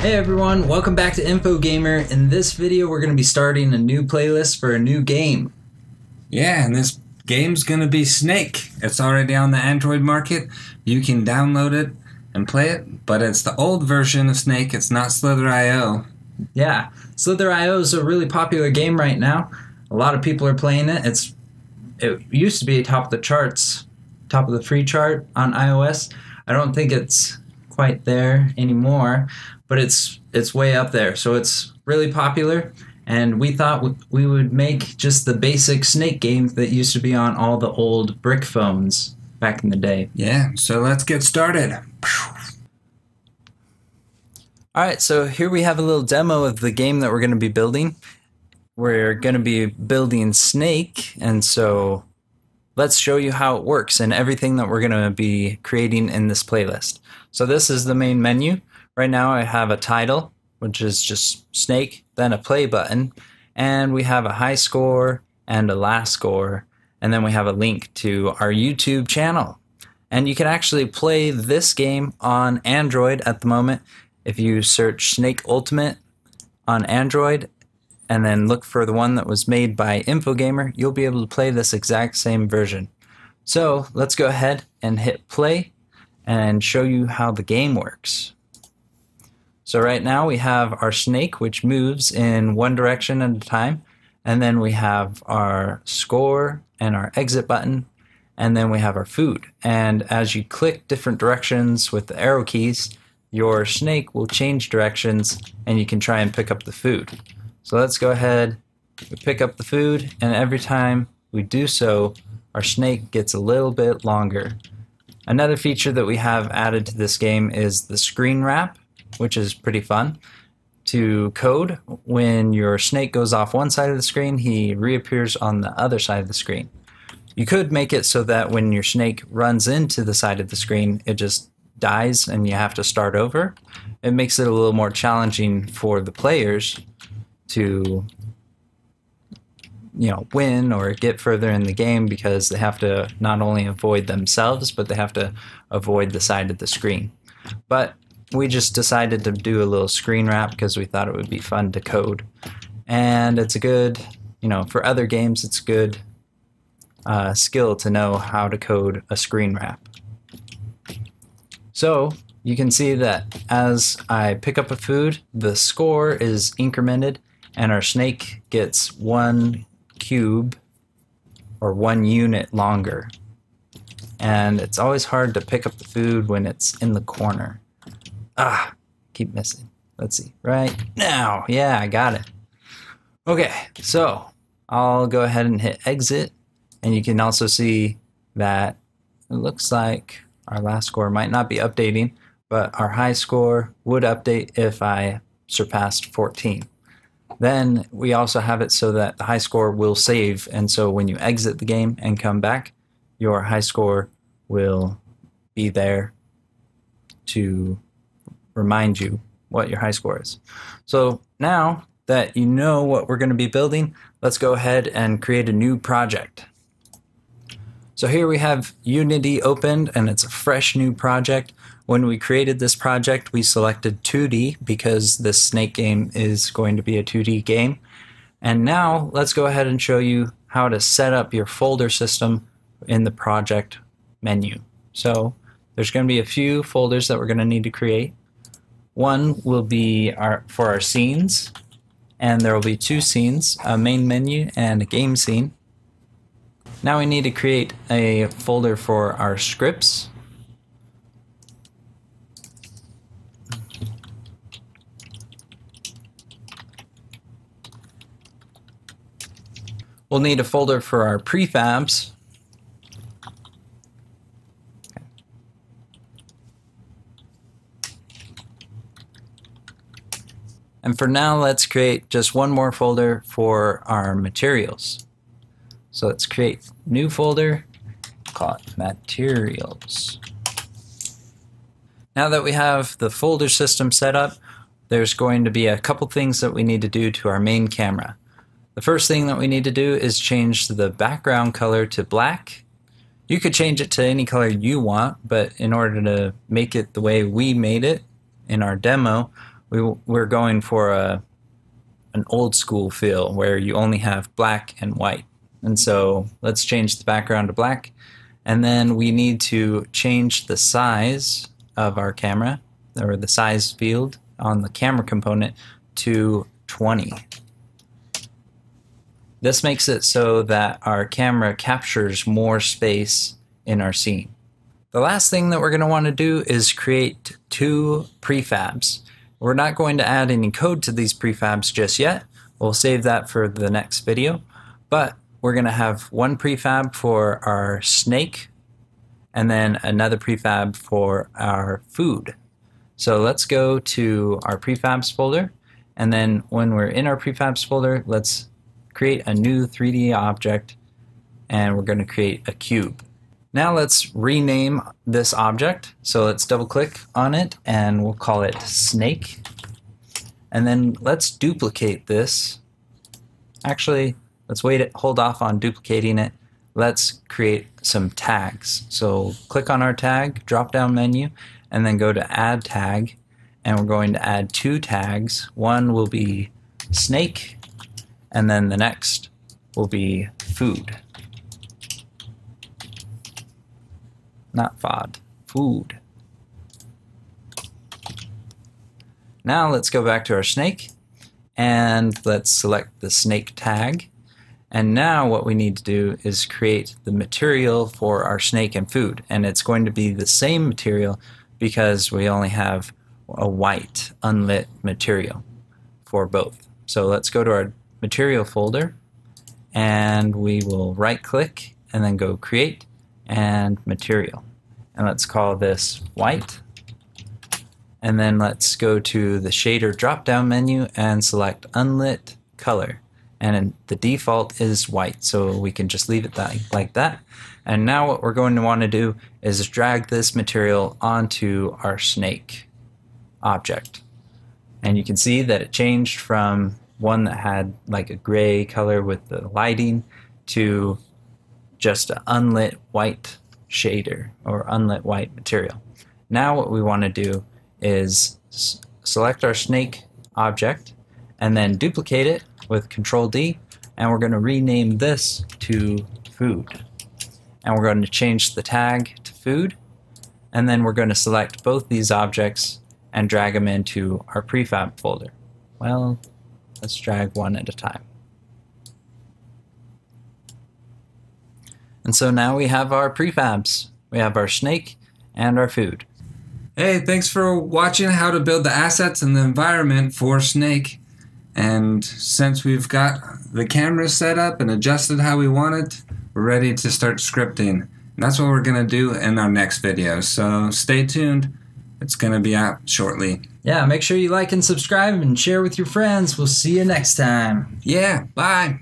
Hey everyone, welcome back to Info Gamer. In this video, we're going to be starting a new playlist for a new game. Yeah, and this game's going to be Snake. It's already on the Android market. You can download it and play it, but it's the old version of Snake. It's not Slither.io. Yeah, Slither.io is a really popular game right now. A lot of people are playing it. It used to be top of the charts, top of the free chart on iOS. I don't think it's quite there anymore, but it's way up there, so it's really popular, and we thought we would make just the basic Snake game that used to be on all the old brick phones back in the day. Yeah, so let's get started. Alright, so here we have a little demo of the game that we're going to be building. We're going to be building Snake, and so let's show you how it works and everything that we're going to be creating in this playlist. So this is the main menu. Right now I have a title, which is just Snake, then a play button, and we have a high score and a last score, and then we have a link to our YouTube channel. And you can actually play this game on Android at the moment. If you search Snake Ultimate on Android, and then look for the one that was made by Info Gamer, you'll be able to play this exact same version. So let's go ahead and hit play and show you how the game works. So right now we have our snake, which moves in one direction at a time, and then we have our score and our exit button, and then we have our food. And as you click different directions with the arrow keys, your snake will change directions and you can try and pick up the food. So let's go ahead, we pick up the food, and every time we do so, our snake gets a little bit longer. Another feature that we have added to this game is the screen wrap, which is pretty fun to code. When your snake goes off one side of the screen, he reappears on the other side of the screen. You could make it so that when your snake runs into the side of the screen, it just dies and you have to start over. It makes it a little more challenging for the players to, you know, win or get further in the game, because they have to not only avoid themselves, but they have to avoid the side of the screen. But we just decided to do a little screen wrap because we thought it would be fun to code. And it's a good, you know, for other games, it's a good skill to know how to code a screen wrap. So you can see that as I pick up a food, the score is incremented and our snake gets one cube or one unit longer. And it's always hard to pick up the food when it's in the corner. Ah, keep missing. Let's see. Right now. Yeah, I got it. Okay, so I'll go ahead and hit exit. And you can also see that it looks like our last score might not be updating, but our high score would update if I surpassed 14. Then we also have it so that the high score will save. And so when you exit the game and come back, your high score will be there to remind you what your high score is. So now that you know what we're going to be building, let's go ahead and create a new project. So here we have Unity opened, and it's a fresh new project. When we created this project, we selected 2D because this Snake game is going to be a 2D game. And now let's go ahead and show you how to set up your folder system in the project menu. So there's going to be a few folders that we're going to need to create. One will be for our scenes, and there will be two scenes, a main menu and a game scene. Now we need to create a folder for our scripts. We'll need a folder for our prefabs. And for now, let's create just one more folder for our materials. So let's create a new folder, call it materials. Now that we have the folder system set up, there's going to be a couple things that we need to do to our main camera. The first thing that we need to do is change the background color to black. You could change it to any color you want, but in order to make it the way we made it in our demo, we're going for an old school feel where you only have black and white. And so let's change the background to black. And then we need to change the size of our camera, or the size field on the camera component, to 20. This makes it so that our camera captures more space in our scene. The last thing that we're going to want to do is create two prefabs. We're not going to add any code to these prefabs just yet. We'll save that for the next video. But we're going to have one prefab for our snake and then another prefab for our food. So let's go to our prefabs folder. And then when we're in our prefabs folder, let's create a new 3D object, and we're going to create a cube. Now let's rename this object. So let's double click on it and we'll call it snake. And then let's duplicate this. Actually, let's wait, hold off on duplicating it. Let's create some tags. So click on our tag, drop down menu, and then go to add tag. And we're going to add two tags. One will be snake, and then the next will be food. Not FOD, food. Now let's go back to our snake and let's select the snake tag. And now what we need to do is create the material for our snake and food. And it's going to be the same material because we only have a white unlit material for both. So let's go to our material folder and we will right click and then go create and material, and let's call this white, and then let's go to the shader drop down menu and select unlit color, and the default is white, so we can just leave it like that. And now what we're going to want to do is drag this material onto our snake object, and you can see that it changed from one that had like a gray color with the lighting to just an unlit white shader or unlit white material. Now what we want to do is select our snake object and then duplicate it with Control D, and we're going to rename this to food. And we're going to change the tag to food, and then we're going to select both these objects and drag them into our prefab folder. Well, let's drag one at a time. And so now we have our prefabs. We have our snake and our food. Hey, thanks for watching how to build the assets and the environment for Snake. And since we've got the camera set up and adjusted how we want it, we're ready to start scripting. And that's what we're going to do in our next video. So stay tuned. It's going to be out shortly. Yeah, make sure you like and subscribe and share with your friends. We'll see you next time. Yeah, bye.